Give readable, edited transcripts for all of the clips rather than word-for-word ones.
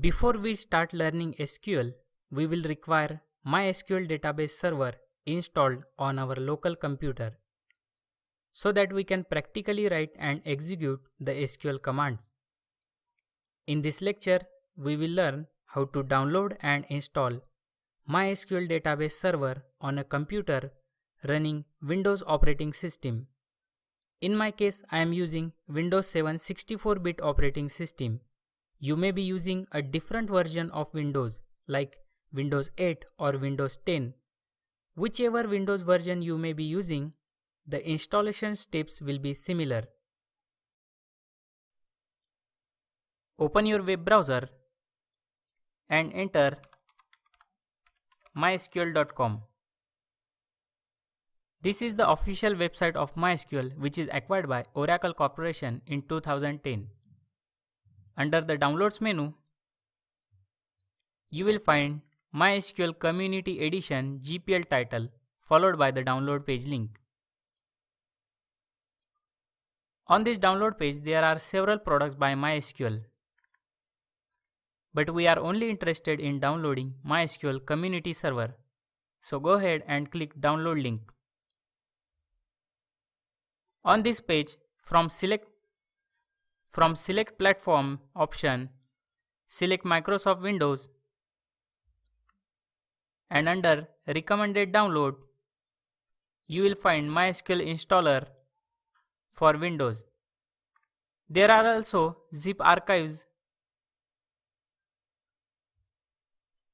Before we start learning SQL, we will require MySQL database server installed on our local computer so that we can practically write and execute the SQL commands. In this lecture, we will learn how to download and install MySQL database server on a computer running Windows operating system. In my case, I am using Windows 7 64-bit operating system. You may be using a different version of Windows like Windows 8 or Windows 10. Whichever Windows version you may be using, the installation steps will be similar. Open your web browser and enter mysql.com. This is the official website of MySQL, which is acquired by Oracle Corporation in 2010. Under the Downloads menu, you will find MySQL Community Edition GPL title followed by the download page link. On this download page, there are several products by MySQL, but we are only interested in downloading MySQL Community Server. So go ahead and click Download link. On this page, from select platform option, select Microsoft Windows, and under recommended download, you will find MySQL installer for Windows. There are also zip archives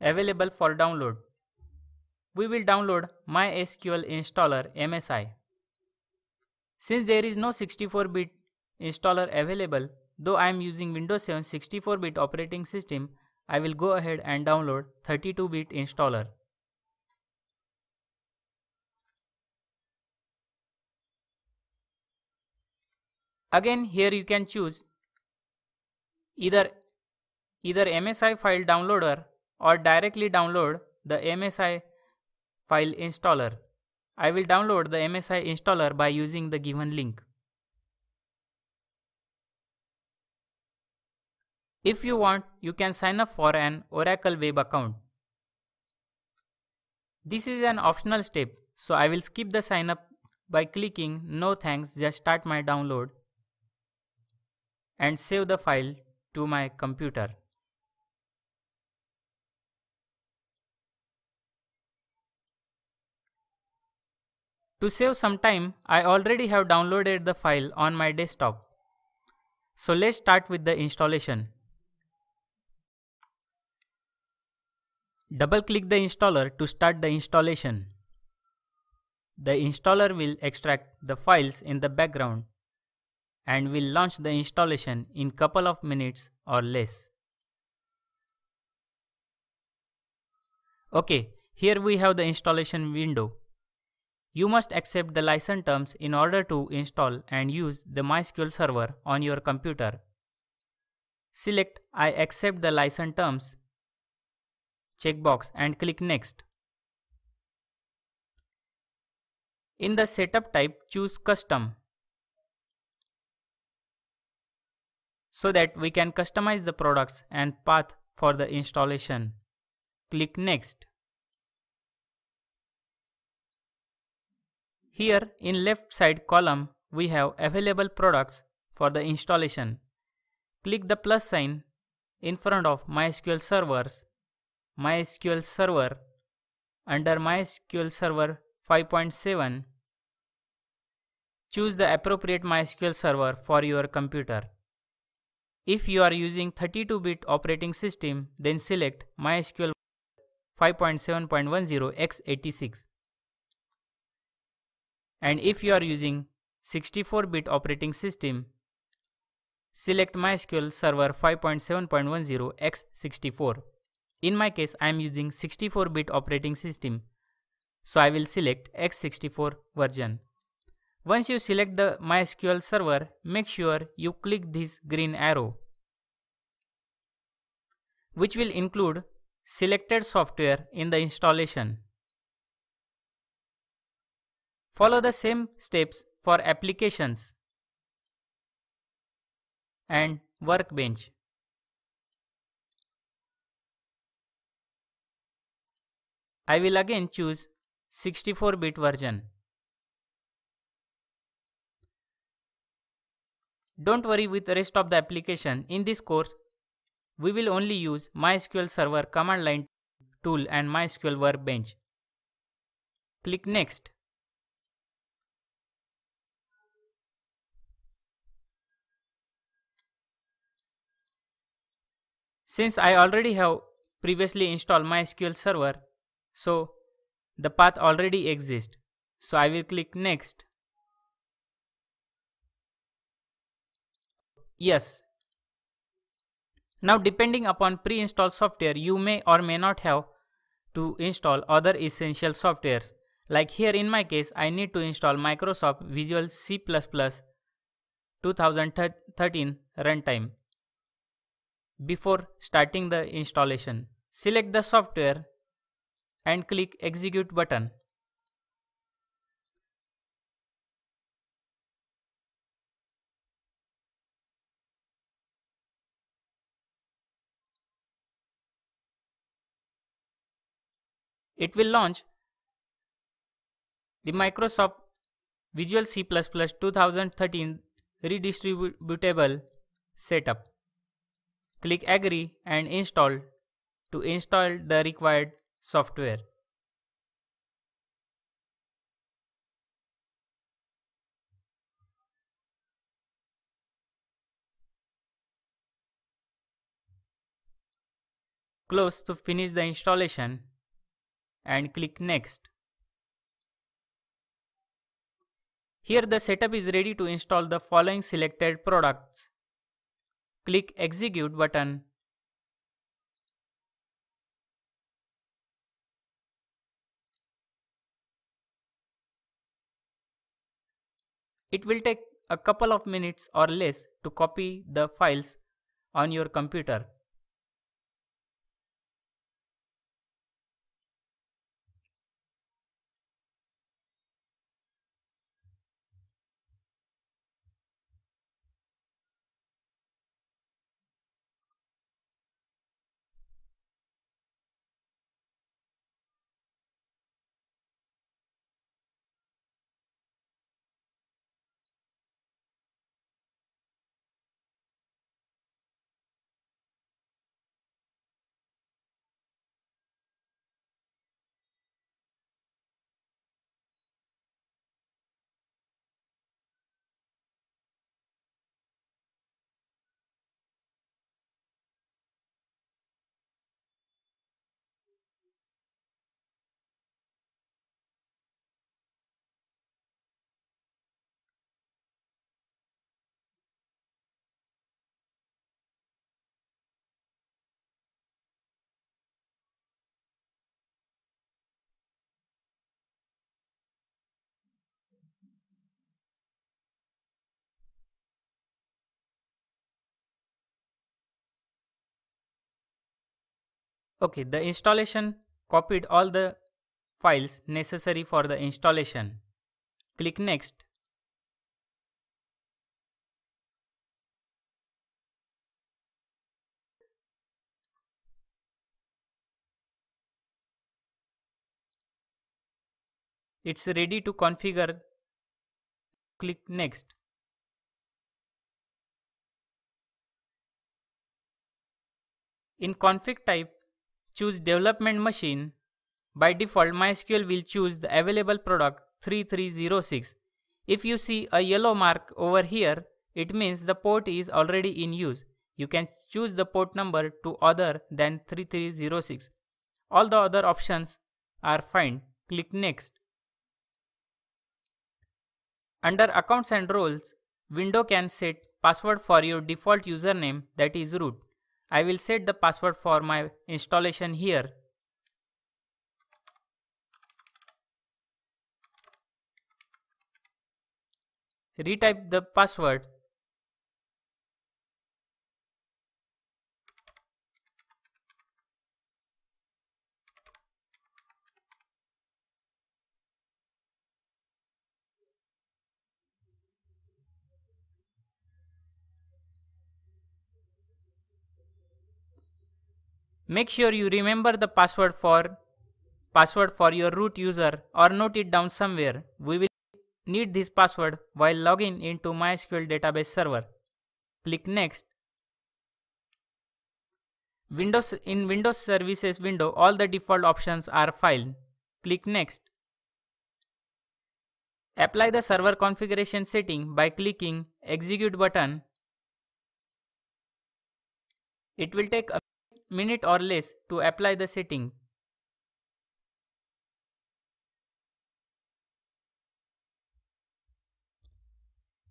available for download. We will download MySQL installer MSI. Since there is no 64-bit installer available, though I am using Windows 7 64-bit operating system, I will go ahead and download 32-bit installer. Again, here you can choose either MSI file downloader or directly download the MSI file installer. I will download the MSI installer by using the given link. If you want, you can sign up for an Oracle web account. This is an optional step, so I will skip the sign up by clicking no thanks, just start my download and save the file to my computer. To save some time, I already have downloaded the file on my desktop. So let's start with the installation. Double-click the installer to start the installation. The installer will extract the files in the background and will launch the installation in a couple of minutes or less. Okay, here we have the installation window. You must accept the license terms in order to install and use the MySQL server on your computer. Select I accept the license terms checkbox and click Next. In the setup type, choose Custom so that we can customize the products and path for the installation. Click Next. Here in left side column, we have available products for the installation. Click the plus sign in front of MySQL servers, MySQL server, under MySQL server 5.7, choose the appropriate MySQL server for your computer. If you are using 32-bit operating system, then select MySQL 5.7.10x86. And if you are using 64-bit operating system, select MySQL Server 5.7.10x64. In my case, I am using 64-bit operating system, so I will select x64 version. Once you select the MySQL server, make sure you click this green arrow, which will include selected software in the installation. Follow the same steps for applications and workbench. I will again choose 64-bit version. Don't worry with the rest of the application. In this course, we will only use MySQL Server command line tool and MySQL Workbench. Click Next. Since I already have previously installed MySQL Server, so the path already exists. So I will click Next. Yes. Now, depending upon pre-installed software, you may or may not have to install other essential softwares. Like here in my case, I need to install Microsoft Visual C++ 2013 runtime before starting the installation. Select the software and click Execute button. It will launch the Microsoft Visual C++ 2013 redistributable setup. Click Agree and Install to install the required software. Close to finish the installation and click Next. Here the setup is ready to install the following selected products. Click Execute button. It will take a couple of minutes or less to copy the files on your computer. Okay, the installation copied all the files necessary for the installation. Click Next. It's ready to configure. Click Next. In config type, choose Development Machine. By default, MySQL will choose the available product 3306. If you see a yellow mark over here, it means the port is already in use. You can choose the port number to other than 3306. All the other options are fine. Click Next. Under Accounts and Roles, window can set password for your default username, that is root. I will set the password for my installation here. Retype the password. Make sure you remember the password for password for your root user or note it down somewhere. We will need this password while logging into MySQL database server. Click Next. In Windows Services window, all the default options are File. Click Next. Apply the server configuration setting by clicking Execute button. It will take a minute or less to apply the settings.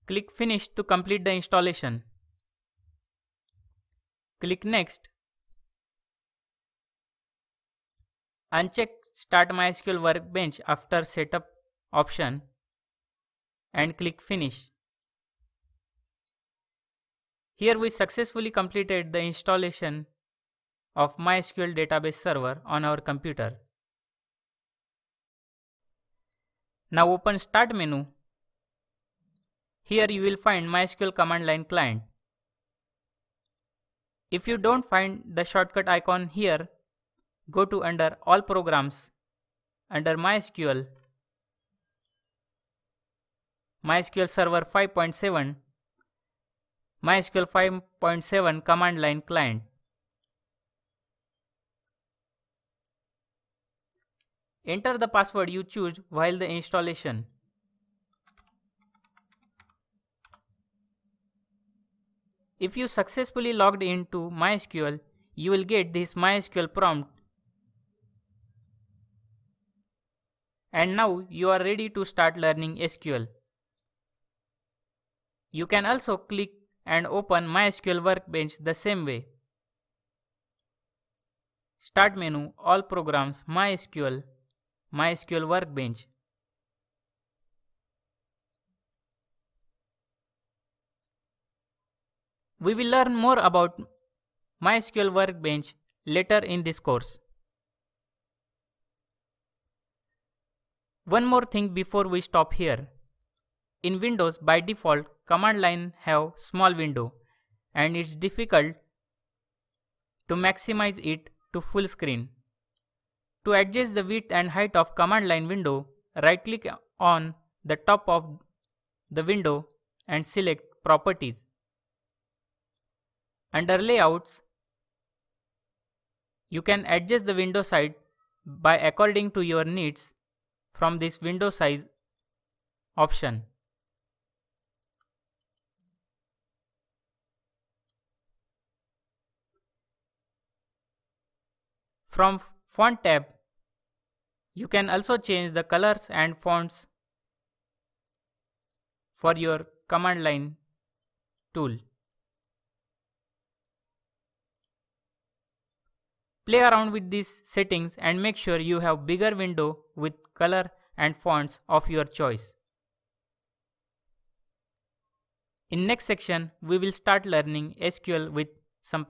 Click Finish to complete the installation. Click Next. Uncheck Start MySQL Workbench after Setup option and click Finish. Here we successfully completed the installation of MySQL database server on our computer. Now open Start menu. Here you will find MySQL command line client. If you don't find the shortcut icon here, go to under All Programs, under MySQL, MySQL Server 5.7, MySQL 5.7 Command Line Client. Enter the password you choose while the installation. If you successfully logged into MySQL, you will get this MySQL prompt. And now you are ready to start learning SQL. You can also click and open MySQL Workbench the same way. Start menu, All Programs, MySQL, MySQL Workbench. We will learn more about MySQL Workbench later in this course. One more thing before we stop here. In Windows, by default, command line have small window and it's difficult to maximize it to full screen. To adjust the width and height of command line window, right click on the top of the window and select Properties. Under Layouts, you can adjust the window size by according to your needs from this window size option. From Font tab, you can also change the colors and fonts for your command line tool. Play around with these settings and make sure you have bigger window with color and fonts of your choice. In next section, we will start learning SQL with some